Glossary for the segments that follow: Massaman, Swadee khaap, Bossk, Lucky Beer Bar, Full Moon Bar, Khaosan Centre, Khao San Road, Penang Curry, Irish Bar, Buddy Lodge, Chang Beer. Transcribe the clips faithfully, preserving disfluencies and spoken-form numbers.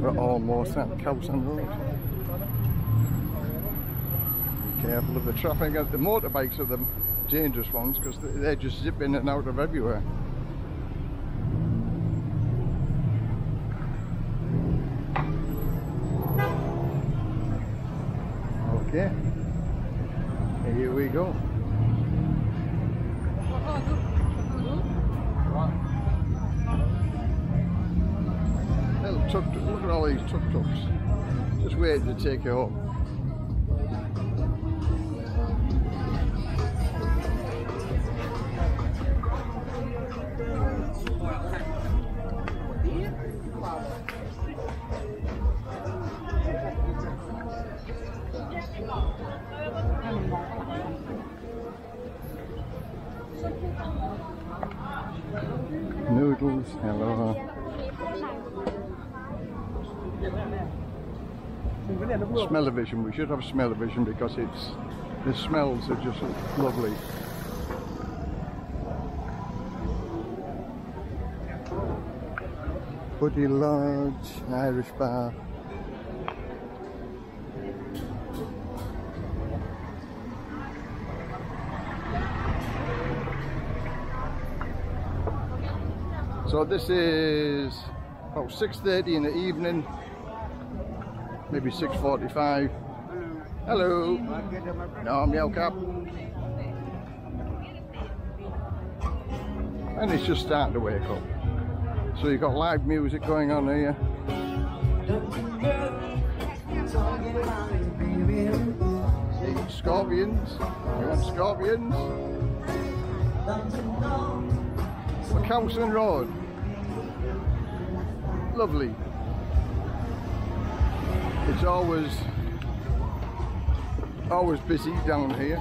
We're almost at Khao San Road. Be careful of the traffic. The motorbikes are the dangerous ones because they're just zipping in and out of everywhere. Okay, here we go. Tuk -tuk. Look at all these tuk-tuks, just waiting to take you home. Noodles, hello. Smell-o-vision, we should have smell-o-vision because it's, the smells are just lovely. Buddy Lodge, Irish Bar. So this is about six thirty in the evening, maybe six forty-five. Hello. Hello. No, meow cap. And it's just starting to wake up. So you've got live music going on here. Scorpions. You want scorpions? For Khao San Road. Lovely. It's always, always busy down here.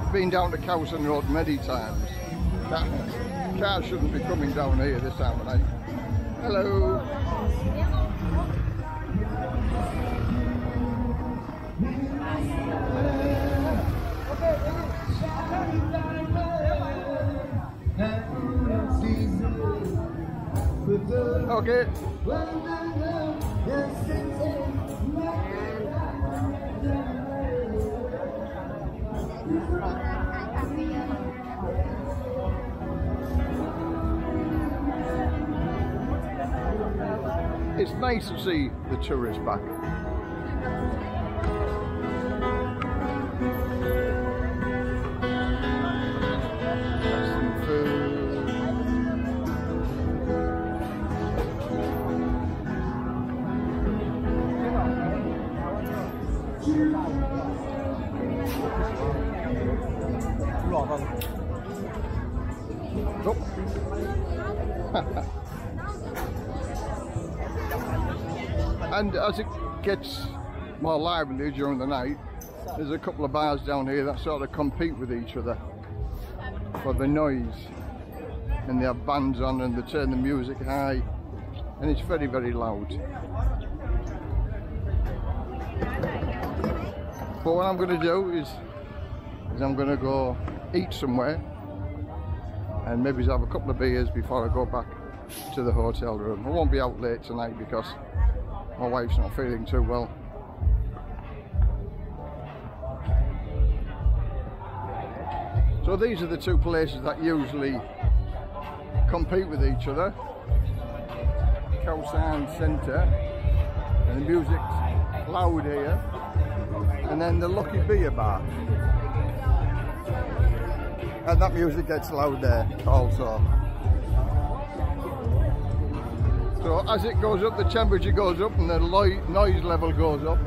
I've been down to Khao San Road many times. That car shouldn't be coming down here this time of night. Hello. Okay. It's nice to see the tourists back. And as it gets more lively during the night, there's a couple of bars down here that sort of compete with each other for the noise, and they have bands on and they turn the music high, and it's very very loud. But what I'm going to do is, is I'm going to go eat somewhere and maybe have a couple of beers before I go back to the hotel room. I won't be out late tonight because my wife's not feeling too well. So these are the two places that usually compete with each other. Khaosan Centre, and the music's loud here. And then the Lucky Beer Bar. And that music gets loud there also. So as it goes up, the temperature goes up and the noise level goes up.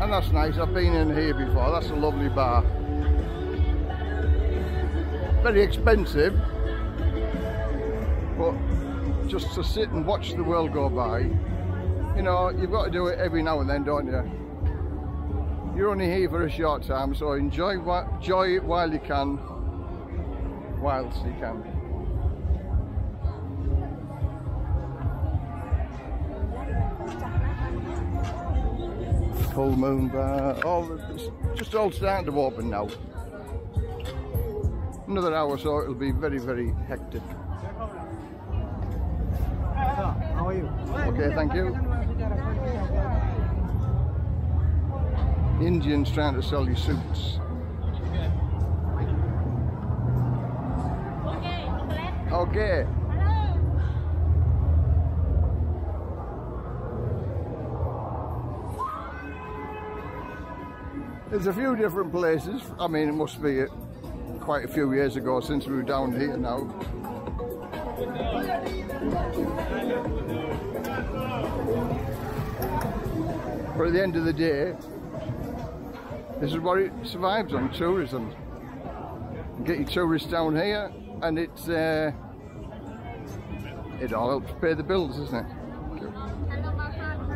And that's nice, I've been in here before, that's a lovely bar. Very expensive, but just to sit and watch the world go by, you know, you've got to do it every now and then, don't you? You're only here for a short time, so enjoy, enjoy it while you can, whilst you can. Full Moon Bar, all the, it's just all starting to open now. Another hour or so it'll be very, very hectic. How are you? Okay, thank you. Indians trying to sell you suits. Okay. There's a few different places. I mean, it must be quite a few years ago since we were down here now. But at the end of the day, this is what it survives on, tourism. Get your tourists down here, and it's uh, it all helps pay the bills, isn't it?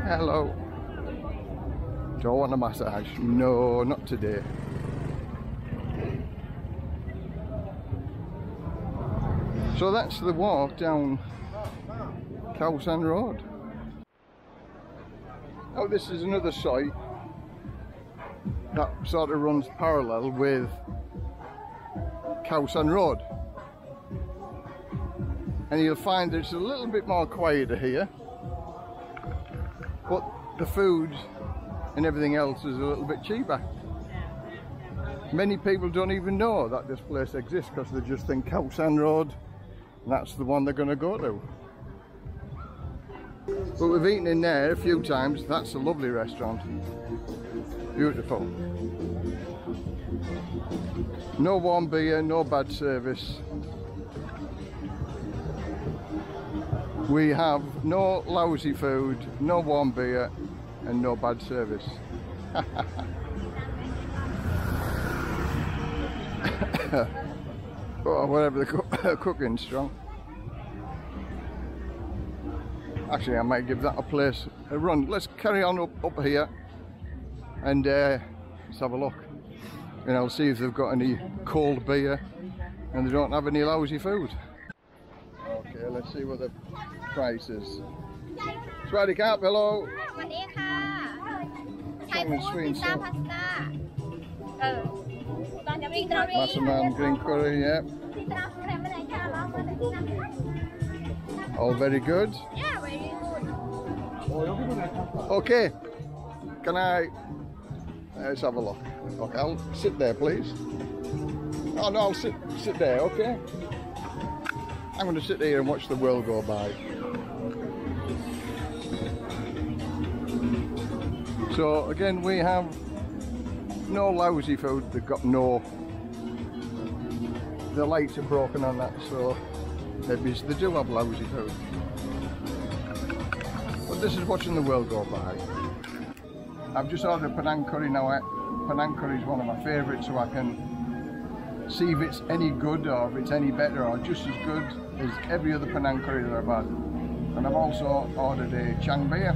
Hello. Don't want a massage. No, not today. So that's the walk down Khao San Road. Oh, this is another site that sort of runs parallel with Khao San Road. And you'll find that it's a little bit more quieter here, but the food and everything else is a little bit cheaper. Many people don't even know that this place exists because they just think Khao San Road, and that's the one they're going to go to. But we've eaten in there a few times. That's a lovely restaurant. Beautiful. No warm beer, no bad service. We have no lousy food, no warm beer, and no bad service. Or whatever the cooking's strong. Actually, I might give that a place a run. Let's carry on up, up here, and uh, let's have a look. And I'll see if they've got any cold beer, and they don't have any lousy food. Okay, let's see what the price is. Swadee khaap, hello. Swadee khaap. Thai food, pizza, pasta. Massaman, green curry, yeah. All very good. Yeah, very good. Okay, can I? Let's have a look. Okay, I'll sit there, please. Oh no, I'll sit sit there. Okay. I'm going to sit here and watch the world go by. So again, we have no lousy food. They've got no. The lights are broken on that, so maybe they do have lousy food. But this is watching the world go by. I've just ordered Penang Curry now. Penang Curry is one of my favourites, so I can see if it's any good or if it's any better or just as good as every other Penang curry that I've had. And I've also ordered a Chang Beer,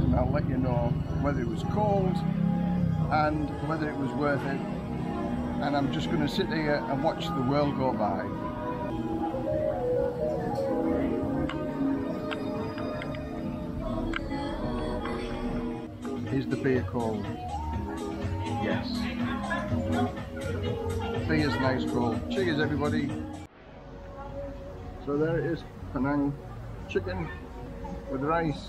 and I'll let you know whether it was cold and whether it was worth it. And I'm just going to sit here and watch the world go by. Is the beer cold? Yes. Beer's nice cold. Cheers everybody. So there it is, Penang chicken with rice.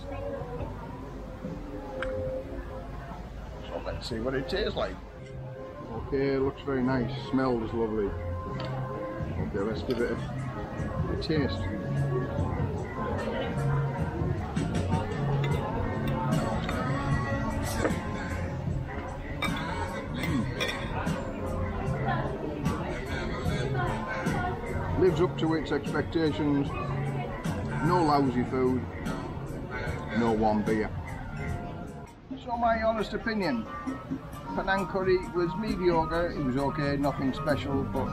So let's see what it tastes like. Okay, looks very nice, smells lovely. Okay, let's give it a, a taste. Lives up to its expectations. No lousy food, no warm beer. So my honest opinion, Penang curry was mediocre, it was okay, nothing special, but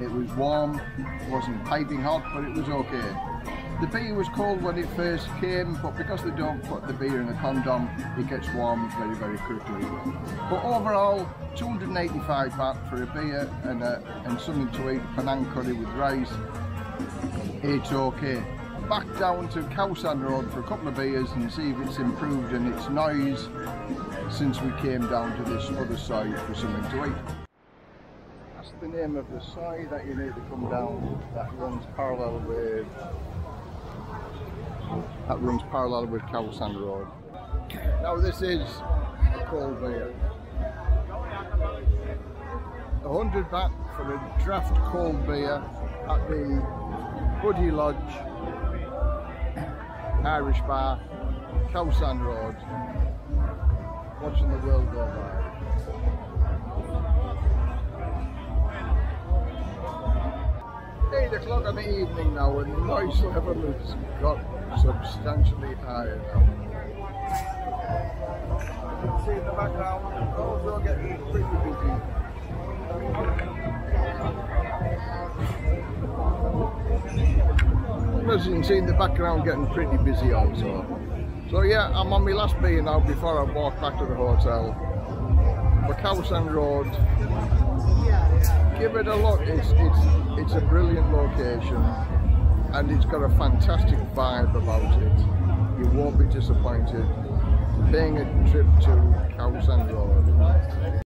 it was warm, it wasn't piping hot, but it was okay. The beer was cold when it first came, but because they don't put the beer in a condom, it gets warm very, very quickly. But overall, two hundred and eighty-five baht for a beer and, a, and something to eat, Penang curry with rice, it's okay. back down to Khao San Road for a couple of beers and see if it's improved in its noise since we came down to this other side for something to eat. That's the name of the side that you need to come down, that runs parallel with that runs parallel with Khao San Road. Now this is a cold beer. one hundred baht for a draft cold beer at the Buddy Lodge, Irish Bar, Khao San Road, watching the world go by. eight o'clock in the evening now, and the noise level has got substantially higher now. You can see in the background, the roads are getting pretty busy. As you can see in the background, getting pretty busy also. So yeah, I'm on my last beer now before I walk back to the hotel. For Khao San Road, give it a look. It's it's it's a brilliant location, and it's got a fantastic vibe about it. You won't be disappointed. Paying a trip to Khaosan Centre.